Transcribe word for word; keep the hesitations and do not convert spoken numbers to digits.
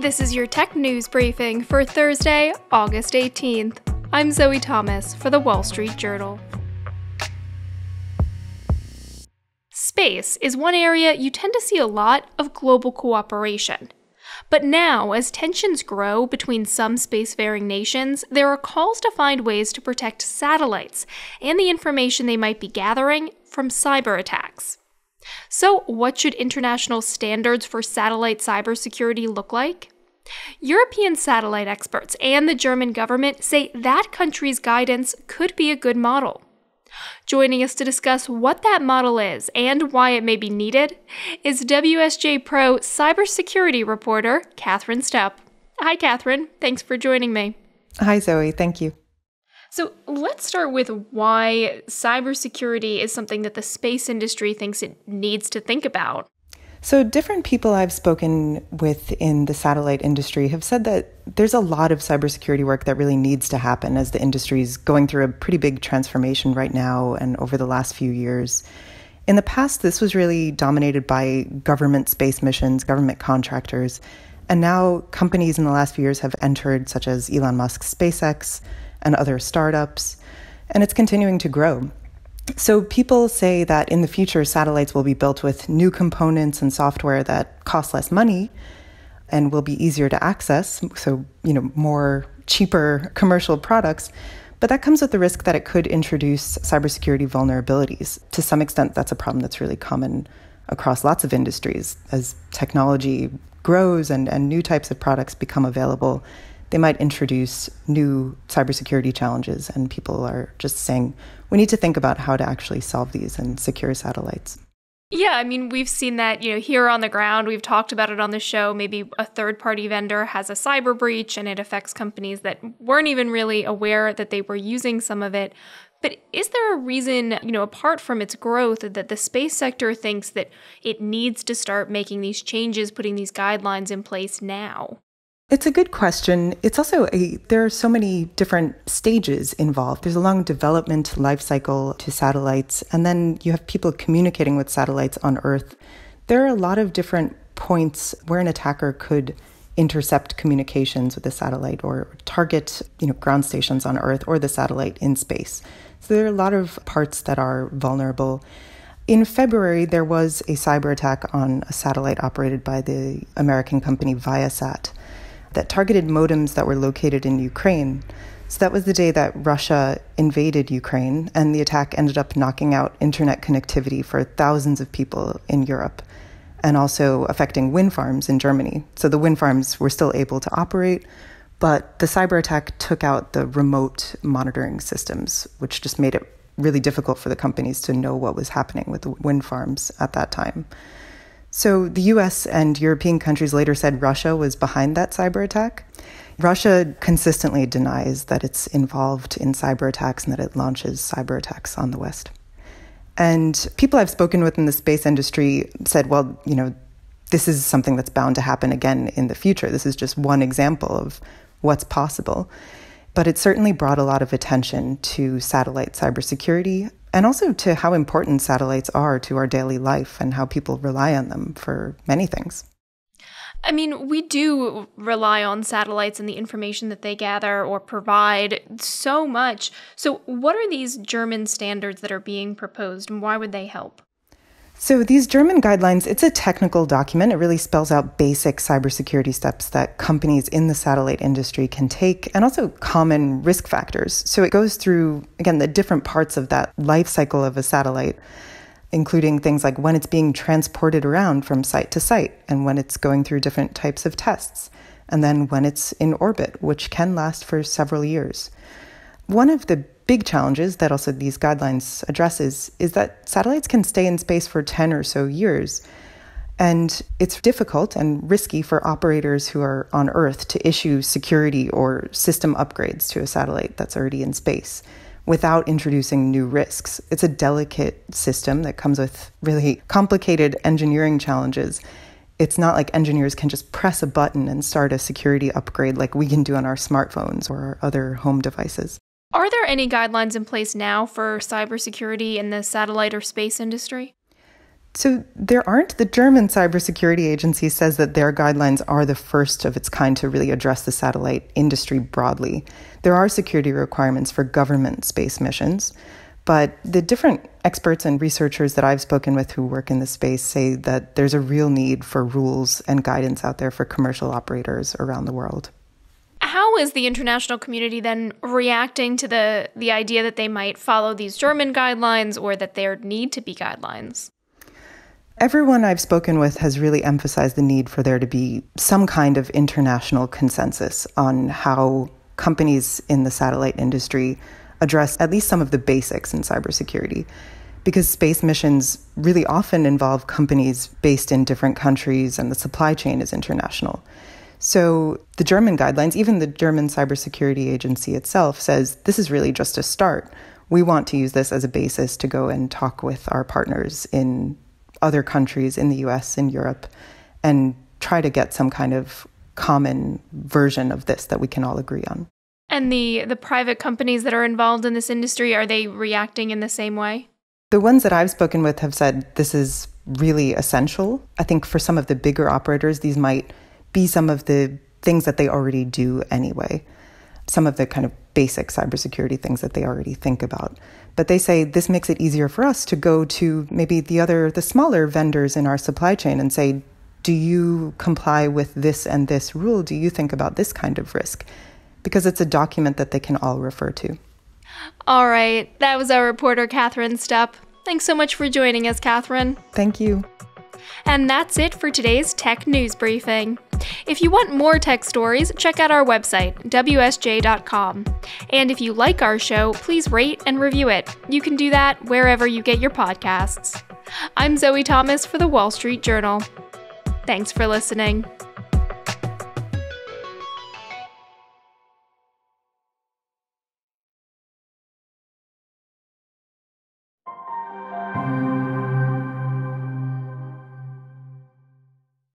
This is your tech news briefing for Thursday, August eighteenth. I'm Zoe Thomas for The Wall Street Journal. Space is one area you tend to see a lot of global cooperation. But now, as tensions grow between some spacefaring nations, there are calls to find ways to protect satellites and the information they might be gathering from cyber attacks. So, what should international standards for satellite cybersecurity look like? European satellite experts and the German government say that country's guidance could be a good model. Joining us to discuss what that model is and why it may be needed is W S J Pro cybersecurity reporter Catherine Stepp. Hi, Catherine. Thanks for joining me. Hi, Zoe. Thank you. So let's start with why cybersecurity is something that the space industry thinks it needs to think about. So different people I've spoken with in the satellite industry have said that there's a lot of cybersecurity work that really needs to happen as the industry is going through a pretty big transformation right now and over the last few years. In the past, this was really dominated by government space missions, government contractors, and now companies in the last few years have entered, such as Elon Musk's SpaceX and other startups, and it's continuing to grow. So people say that in the future, satellites will be built with new components and software that cost less money and will be easier to access, so, you know, more cheaper commercial products. But that comes with the risk that it could introduce cybersecurity vulnerabilities. To some extent, that's a problem that's really common across lots of industries. As technology grows and, and new types of products become available, they might introduce new cybersecurity challenges, and people are just saying, we need to think about how to actually solve these and secure satellites. Yeah, I mean, we've seen that, you know, here on the ground. We've talked about it on the show. Maybe a third-party vendor has a cyber breach, and it affects companies that weren't even really aware that they were using some of it. But is there a reason, you know, apart from its growth, that the space sector thinks that it needs to start making these changes, putting these guidelines in place now? It's a good question. It's also a, there are so many different stages involved. There's a long development life cycle to satellites, and then you have people communicating with satellites on Earth. There are a lot of different points where an attacker could intercept communications with the satellite or target, you know, ground stations on Earth or the satellite in space. So there are a lot of parts that are vulnerable. In February, there was a cyber attack on a satellite operated by the American company Viasat that targeted modems that were located in Ukraine. So that was the day that Russia invaded Ukraine, and the attack ended up knocking out internet connectivity for thousands of people in Europe and also affecting wind farms in Germany. So the wind farms were still able to operate, but the cyber attack took out the remote monitoring systems, which just made it really difficult for the companies to know what was happening with the wind farms at that time. So the U S and European countries later said Russia was behind that cyber attack. Russia consistently denies that it's involved in cyber attacks and that it launches cyber attacks on the West. And people I've spoken with in the space industry said, well, you know, this is something that's bound to happen again in the future. This is just one example of what's possible. But it certainly brought a lot of attention to satellite cybersecurity, and also to how important satellites are to our daily life and how people rely on them for many things. I mean, we do rely on satellites and the information that they gather or provide so much. So what are these German standards that are being proposed, and why would they help? So these German guidelines, it's a technical document. It really spells out basic cybersecurity steps that companies in the satellite industry can take, and also common risk factors. So it goes through, again, the different parts of that life cycle of a satellite, including things like when it's being transported around from site to site, and when it's going through different types of tests, and then when it's in orbit, which can last for several years. One of the big challenges that also these guidelines addresses is that satellites can stay in space for ten or so years. And it's difficult and risky for operators who are on Earth to issue security or system upgrades to a satellite that's already in space without introducing new risks. It's a delicate system that comes with really complicated engineering challenges. It's not like engineers can just press a button and start a security upgrade like we can do on our smartphones or our other home devices. Are there any guidelines in place now for cybersecurity in the satellite or space industry? So there aren't. The German cybersecurity agency says that their guidelines are the first of its kind to really address the satellite industry broadly. There are security requirements for government space missions, but the different experts and researchers that I've spoken with who work in this space say that there's a real need for rules and guidance out there for commercial operators around the world. How is the international community then reacting to the, the idea that they might follow these German guidelines or that there need to be guidelines? Everyone I've spoken with has really emphasized the need for there to be some kind of international consensus on how companies in the satellite industry address at least some of the basics in cybersecurity, because space missions really often involve companies based in different countries and the supply chain is international. So the German guidelines, even the German cybersecurity agency itself, says this is really just a start. We want to use this as a basis to go and talk with our partners in other countries, in the U S, in Europe, and try to get some kind of common version of this that we can all agree on. And the, the private companies that are involved in this industry, are they reacting in the same way? The ones that I've spoken with have said this is really essential. I think for some of the bigger operators, these might be some of the things that they already do anyway, some of the kind of basic cybersecurity things that they already think about. But they say this makes it easier for us to go to maybe the other, the smaller vendors in our supply chain and say, do you comply with this and this rule? Do you think about this kind of risk? Because it's a document that they can all refer to. All right. That was our reporter, Catherine Stepp. Thanks so much for joining us, Catherine. Thank you. And that's it for today's Tech News Briefing. If you want more tech stories, check out our website, W S J dot com. And if you like our show, please rate and review it. You can do that wherever you get your podcasts. I'm Zoe Thomas for The Wall Street Journal. Thanks for listening.